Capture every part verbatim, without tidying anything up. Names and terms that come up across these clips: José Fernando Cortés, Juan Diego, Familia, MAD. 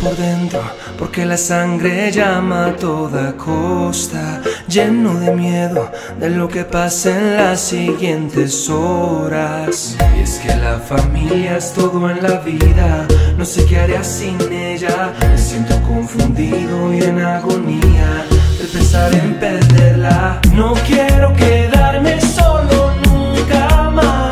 por dentro, porque la sangre llama a toda costa, lleno de miedo de lo que pasa en las siguientes horas. Y es que la familia es todo en la vida, no sé qué haré sin ella. Me siento confundido y en agonía de pensar en perderla. No quiero quedarme solo nunca más.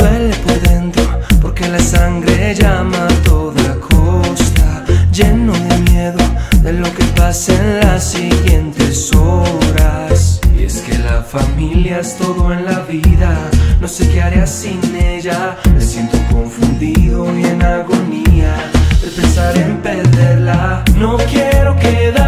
Duele por dentro, porque la sangre llama a toda costa, lleno de miedo de lo que pasa en las siguientes horas. Y es que la familia es todo en la vida, no sé qué haré sin ella. Me siento confundido y en agonía de pensar en perderla. No quiero quedar